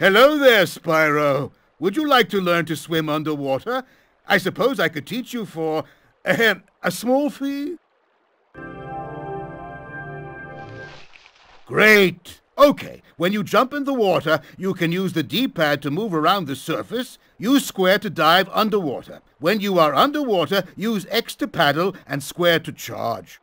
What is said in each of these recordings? Hello there, Spyro. Would you like to learn to swim underwater? I suppose I could teach you for a small fee? Great! Okay, when you jump in the water, you can use the D-pad to move around the surface, use square to dive underwater. When you are underwater, use X to paddle and square to charge.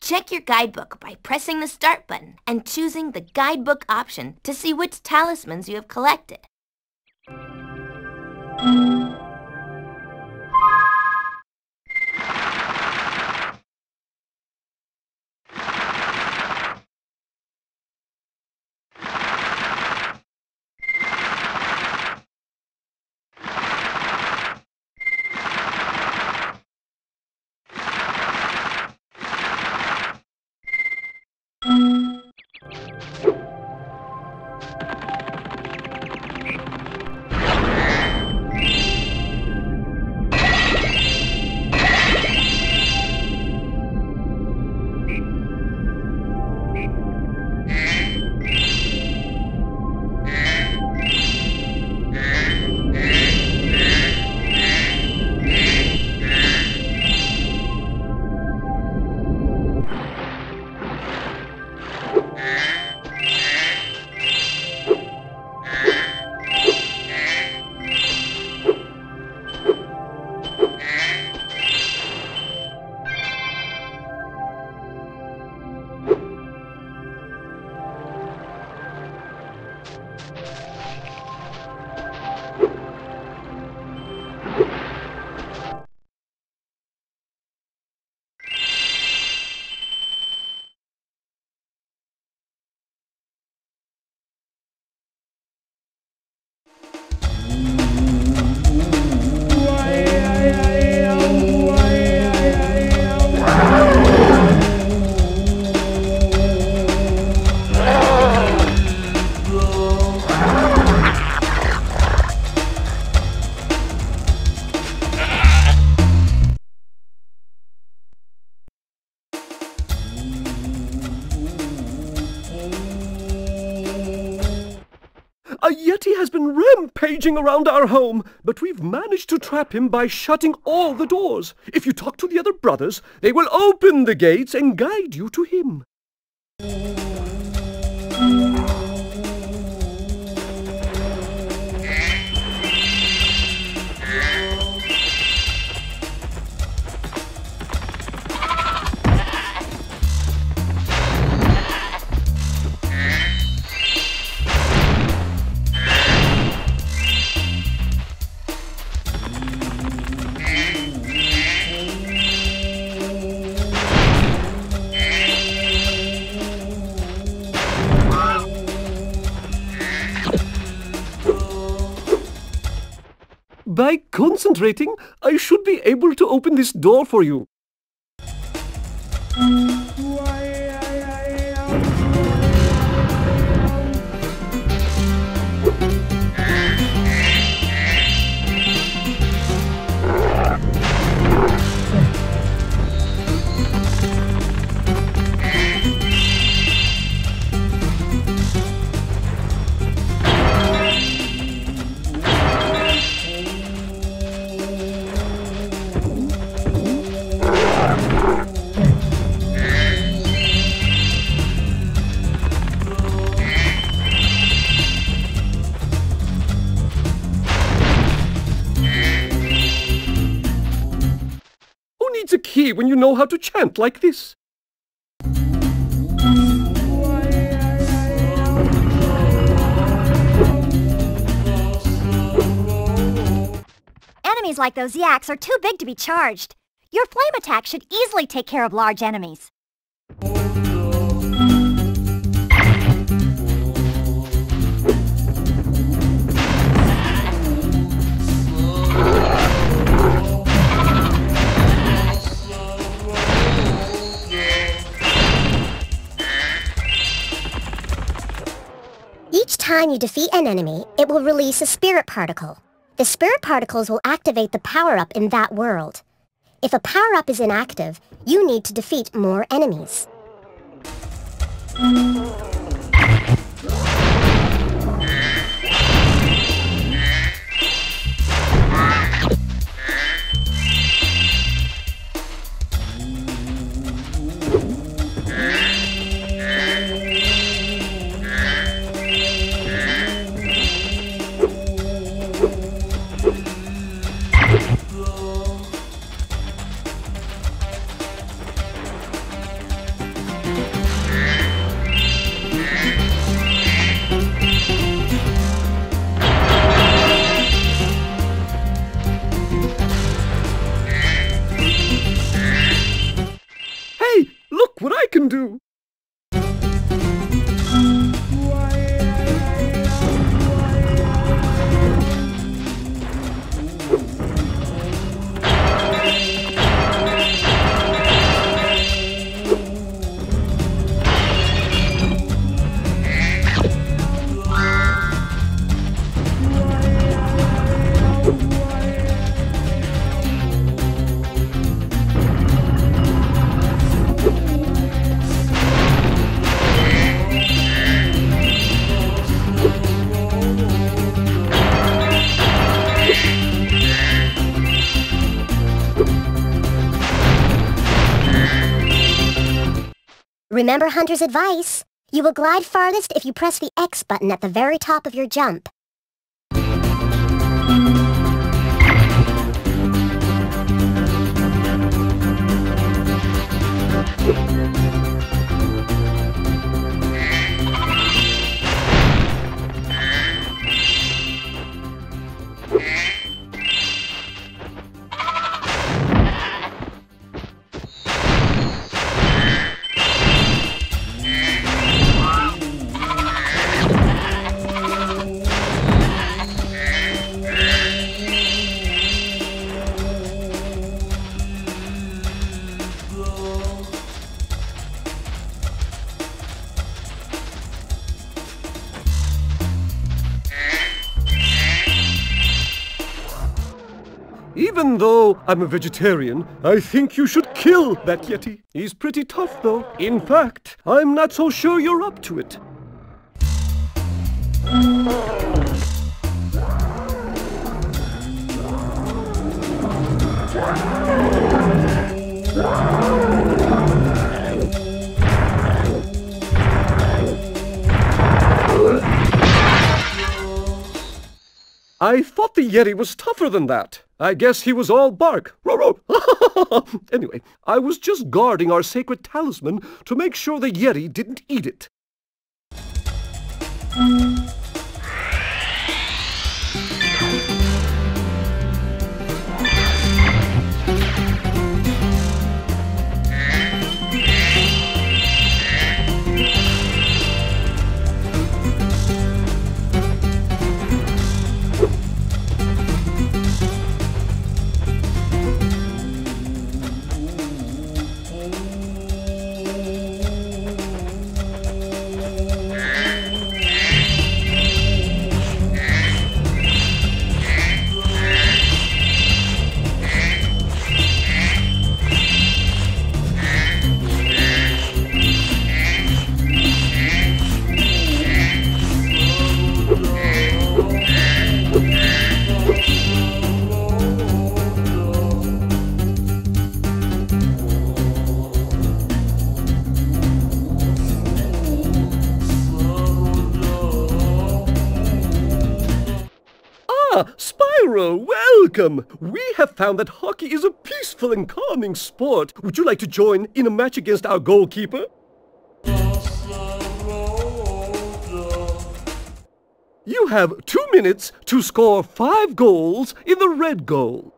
Check your guidebook by pressing the Start button and choosing the Guidebook option to see which talismans you have collected. A yeti has been rampaging around our home, but we've managed to trap him by shutting all the doors. If you talk to the other brothers, they will open the gates and guide you to him. By concentrating, I should be able to open this door for you. be when you know how to chant like this? Enemies like those yaks are too big to be charged. Your flame attack should easily take care of large enemies. Each time you defeat an enemy, it will release a spirit particle. The spirit particles will activate the power-up in that world. If a power-up is inactive, you need to defeat more enemies. What I can do! Remember Hunter's advice. You will glide farthest if you press the X button at the very top of your jump. Even though I'm a vegetarian, I think you should kill that Yeti. He's pretty tough, though. In fact, I'm not so sure you're up to it. I thought the Yeti was tougher than that. I guess he was all bark. Anyway, I was just guarding our sacred talisman to make sure the Yeti didn't eat it. Spyro, welcome! We have found that hockey is a peaceful and calming sport. Would you like to join in a match against our goalkeeper? You have 2 minutes to score 5 goals in the red goal.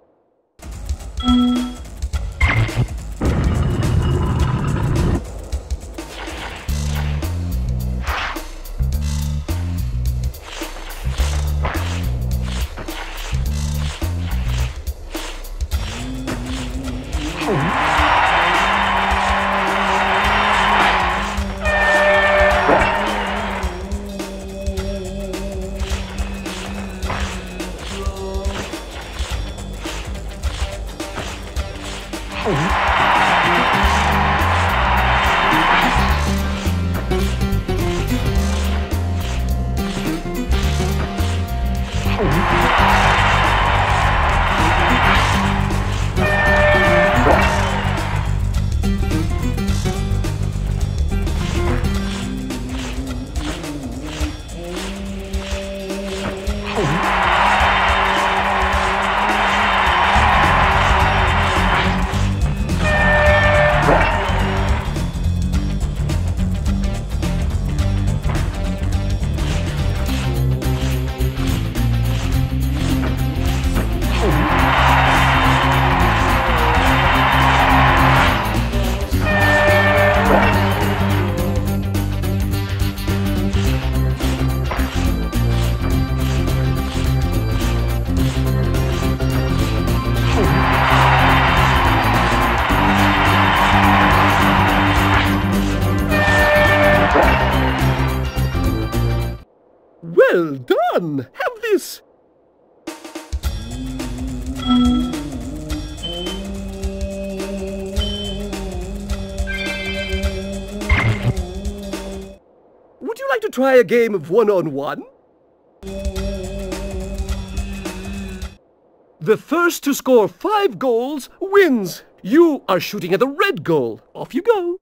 Well done! Have this! Would you like to try a game of one-on-one? The first to score 5 goals wins! You are shooting at the red goal. Off you go!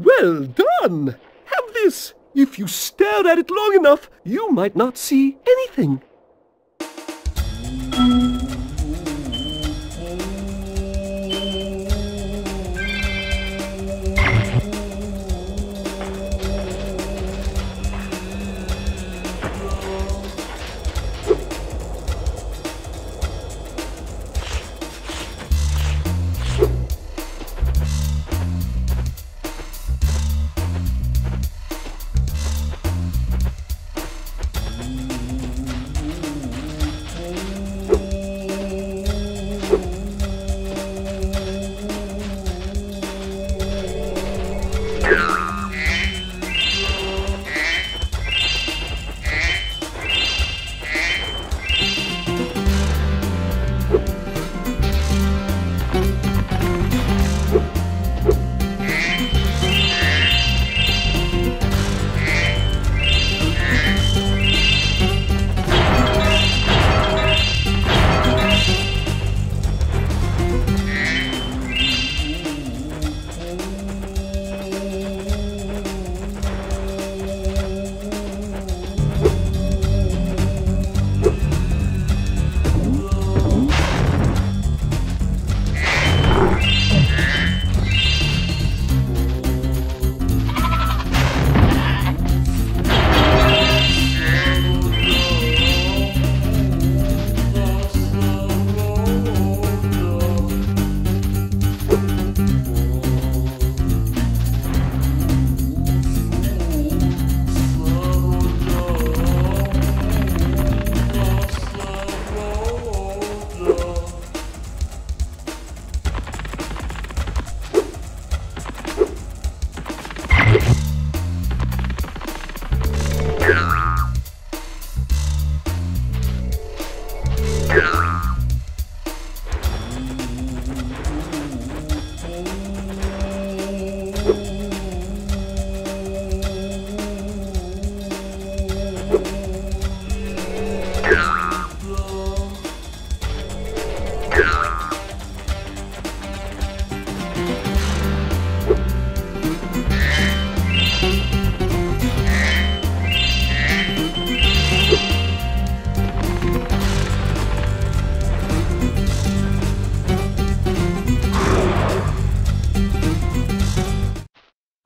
Well done! Have this! If you stare at it long enough, you might not see anything.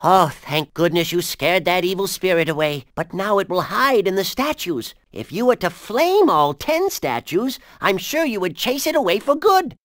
Oh, thank goodness you scared that evil spirit away, but now it will hide in the statues. If you were to flame all 10 statues, I'm sure you would chase it away for good.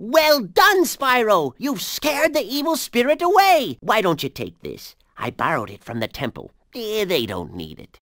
Well done, Spyro! You've scared the evil spirit away! Why don't you take this? I borrowed it from the temple. They don't need it.